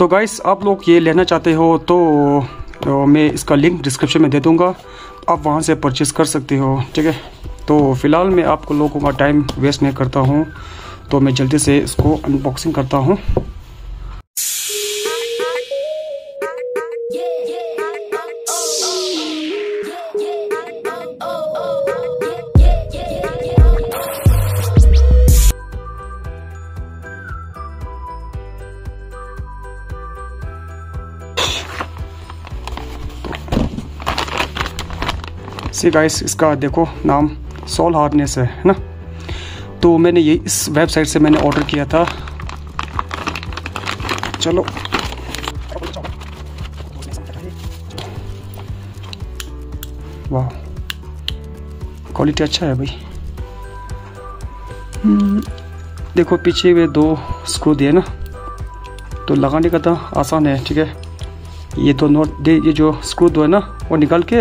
तो गाइस आप लोग ये लेना चाहते हो तो मैं इसका लिंक डिस्क्रिप्शन में दे दूँगा, आप वहाँ से परचेज़ कर सकते हो, ठीक है। तो फ़िलहाल मैं आपको लोगों का टाइम वेस्ट नहीं करता हूँ, तो मैं जल्दी से इसको अनबॉक्सिंग करता हूँ। सी गाइस, इसका देखो नाम सोल हार्डनेस है ना, तो मैंने ये इस वेबसाइट से मैंने ऑर्डर किया था। चलो वाह, क्वालिटी अच्छा है भाई। देखो पीछे वे दो स्क्रू दिए ना, तो लगाने का तो आसान है, ठीक है। ये तो नोट दे, ये जो स्क्रू दो है ना वो निकाल के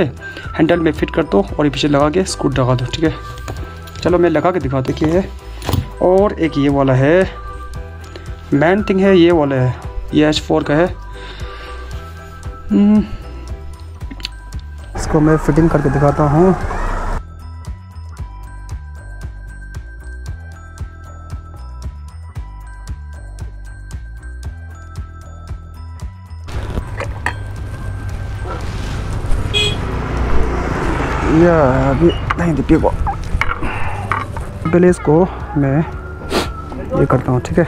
हैंडल में फिट कर दो और ये पीछे लगा के स्क्रू लगा दो, ठीक है। चलो मैं लगा के दिखाता हूँ ये है, और एक ये वाला है, मेन थिंग है ये वाला है, ये H4 का है। इसको मैं फिटिंग करके दिखाता हूँ। या अभी नहीं दिखे को पहले इसको मैं ये करता हूँ, ठीक है।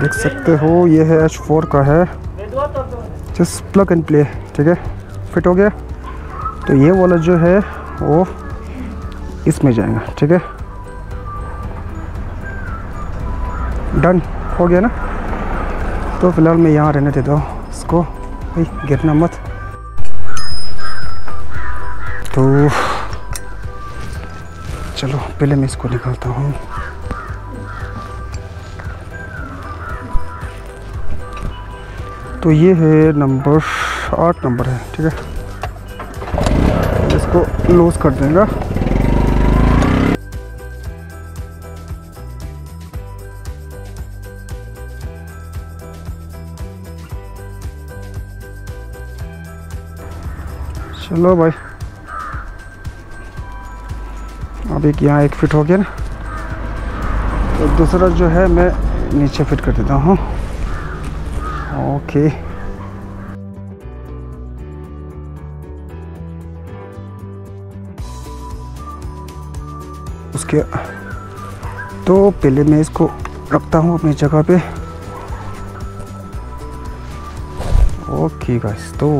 देख सकते हो ये है H4 का है, जस्ट प्लग एंड प्ले, ठीक है, फिट हो गया। तो ये वाला जो है वो इसमें जाएगा, ठीक है, डन हो गया ना। तो फिलहाल मैं यहाँ रहने देता हूँ इसको, गिरना मत। तो चलो पहले मैं इसको निकालता हूँ। तो ये है नंबर 8 नंबर है, ठीक है, इसको लूज कर देगा। चलो भाई, अब एक यहाँ एक फिट हो गया ना, तो दूसरा जो है मैं नीचे फिट कर देता हूँ। ओके, उसके तो पहले मैं इसको रखता हूँ अपनी जगह पे। ओके गाइस, तो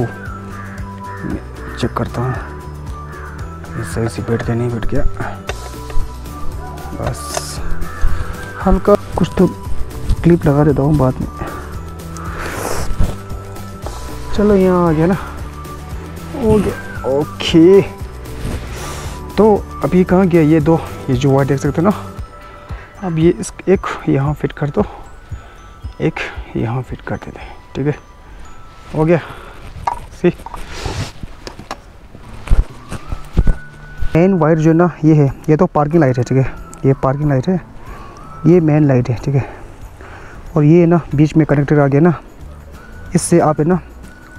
चेक करता हूँ सही से बैठ गया नहीं बैठ गया। बस हल्का कुछ तो क्लिप लगा देता हूँ बाद में। चलो यहाँ आ गया ना, हो गया। ओके, तो अभी कहाँ गया ये दो, ये जो वायर देख सकते हो ना, अब ये इस एक यहाँ फिट कर दो, एक यहाँ फिट कर देते हैं, ठीक है, हो गया। सी मेन वायर जो ना ये है, ये तो पार्किंग लाइट है, ठीक है, ये पार्किंग लाइट है, ये मेन लाइट है, ठीक है। और ये ना बीच में कनेक्टर आ गया ना, इससे आप है ना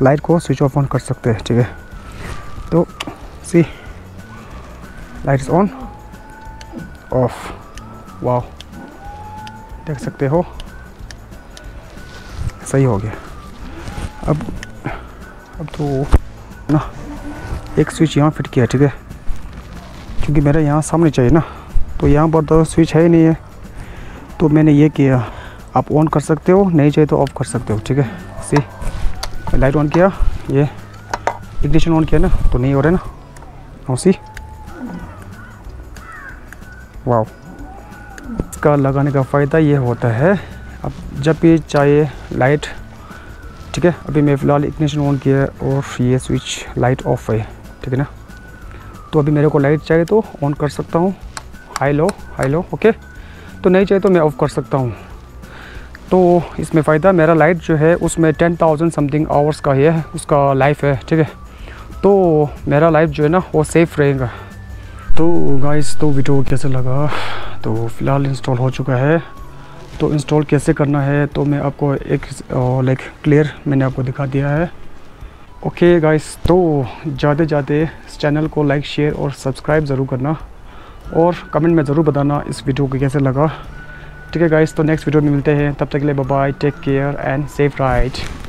लाइट को स्विच ऑफ ऑन कर सकते हैं, ठीक है। तो see lights on off, wow देख सकते हो, सही हो गया। अब तो ना एक स्विच यहाँ फिट किया, ठीक है, क्योंकि मेरा यहाँ सामने चाहिए ना, तो यहाँ पर तो स्विच है ही नहीं है, तो मैंने ये किया। आप ऑन कर सकते हो, नहीं चाहिए तो ऑफ कर सकते हो, ठीक है। सी लाइट ऑन किया, ये इग्निशन ऑन किया ना, तो नहीं हो रहा है ना। और सी वाओ, इसका लगाने का फ़ायदा ये होता है, अब जब भी चाहिए लाइट, ठीक है। अभी मैं फ़िलहाल इग्निशन ऑन किया और ये स्विच लाइट ऑफ है, ठीक है ना। तो अभी मेरे को लाइट चाहिए तो ऑन कर सकता हूँ, हाई लो ओके, तो नहीं चाहिए तो मैं ऑफ कर सकता हूँ। तो इसमें फ़ायदा मेरा लाइट जो है उसमें 10,000 समथिंग आवर्स का ये है, उसका लाइफ है, ठीक है, तो मेरा लाइफ जो है ना वो सेफ़ रहेगा। तो गाइस, तो वीडियो कैसा लगा, तो फ़िलहाल इंस्टॉल हो चुका है, तो इंस्टॉल कैसे करना है तो मैं आपको एक लाइक क्लियर मैंने आपको दिखा दिया है। ओके गाइस, तो ज़्यादा ज़्यादा इस चैनल को लाइक शेयर और सब्सक्राइब ज़रूर करना और कमेंट में ज़रूर बताना इस वीडियो को कैसे लगा। ठीक है गाइस, तो नेक्स्ट वीडियो में मिलते हैं, तब तक के लिए bye, take care and safe ride.